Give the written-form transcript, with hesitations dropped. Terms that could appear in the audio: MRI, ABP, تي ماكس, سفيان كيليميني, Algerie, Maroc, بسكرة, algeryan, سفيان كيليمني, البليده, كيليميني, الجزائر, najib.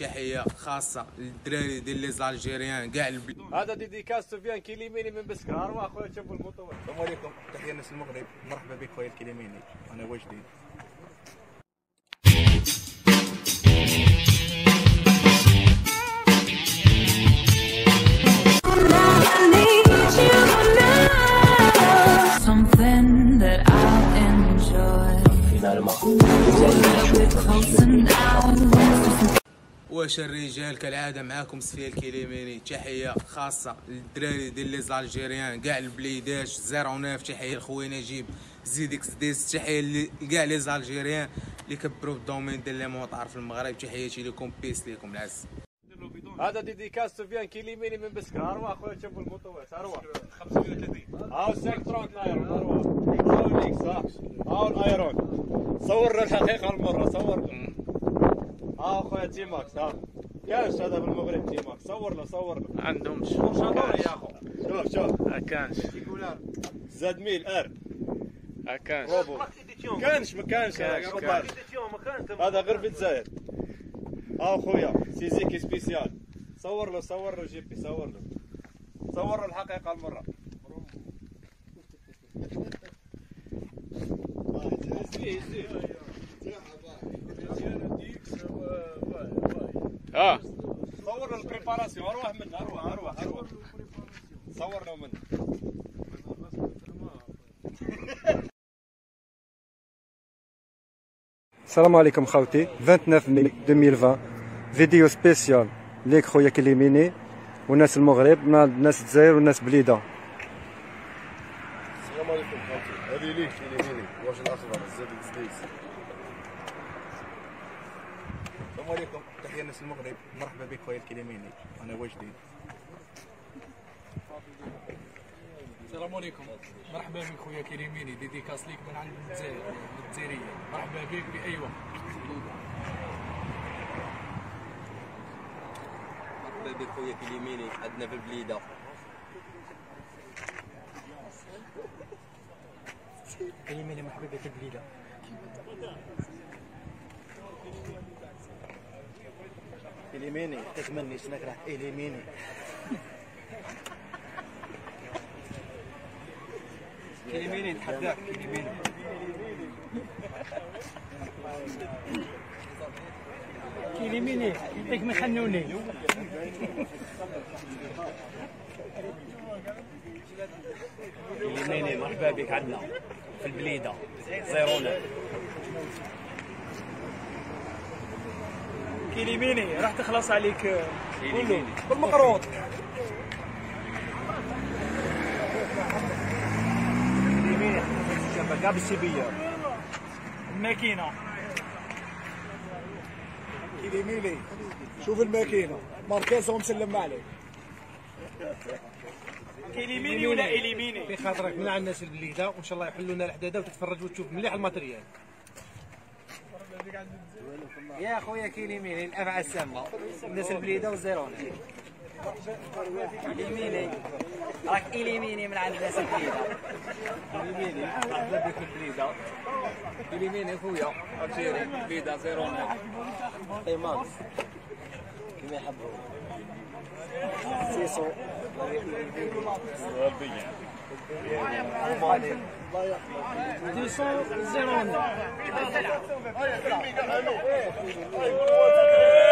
تحيه خاصه للدراري ديال لي زالجيريان كاع البلاد. هذا ديديكاس سفيان كيليميني من بسكرار. واخويا شوفوا الموطور. السلام عليكم، تحيه الناس المغرب، مرحبا بك خويا الكيليميني، انا واجدين. واش الرجال كالعاده معاكم سفيان كيليميني، تحيه خاصه للدراري ديال لي زالجيريان كاع البليدات 09، تحيه لخويا نجيب زيد اكس ديس، تحيه لكاع لي زالجيريان اللي كبروا في الدومين ديال لي موطار في المغرب، تحياتي لكم، بيس لكم العز. هذا ديديكاس سفيان كيليميني من بسكرة. أروا أخويا شوفوا الموطوات، أروا 35 هاو الساك 30 لايرون، أروا هاو الأيرون، صور الحقيقة المرة صور. هاو أخويا تي ماكس، هاو كاش هذا بالمغرب تي ماكس، صور له صور له عندهمش شاطور يا أخو، شوف شوف ما كانش زاد 1000R، ما كانش كانش ما كانش هذا غير في الجزائر. هاو خويا سيزي كي سبيسيال، صور له صور له جيبي، صور له صور له الحقيقه المره. اه صور له البريباراسيون، اروح منه اروح اروح اروح صور له منه. السلام عليكم خوتي، 29 ماي 2020، فيديو سبيسيال ليك خويا كيليميني والناس المغرب، الناس الجزائر والناس بليده. السلام عليكم خوتي، هذه ليك كيليميني واش الاخبار زاد الجديد. السلام عليكم، تحيه الناس المغرب، مرحبا بك خويا كيليميني، انا واجدين. السلام عليكم، مرحبا بك خويا كيليميني، ديديكاس ليك من عند الجزائر الجزائريه، مرحبا بك باي وقت. مرحبا بك خويا كيليميني عندنا في البليده. كيليميني مرحبا بك في البليده. كيليميني تتمنى شناك راح كيليميني. كيليميني نتحداك كيليميني. كيليميني يعطيك ما يخنوني. كيليميني مرحبا بك عندنا في البليده 09. كيليميني راح تخلص عليك كله بالمقروض. كاب الشبيه الماكينه كيليميني، شوف الماكينه مركزهم سلم عليك. كيليميني ولا إليميني بخاطرك من عند الناس البليده، وان شاء الله يحلوا لنا الحداده وتتفرج وتشوف مليح الماتريال يا خويا كيليميني. الافعى السامه الناس البليده والزيرونه. كيليميني راك إليميني من عند الناس البليده. كيليميني مرحبا بك البليده. كيليميني خويا الجزائري البليده 09 تي-ماكس كيما يحبوا سيسو ربيع المالي الله يحفظك 09.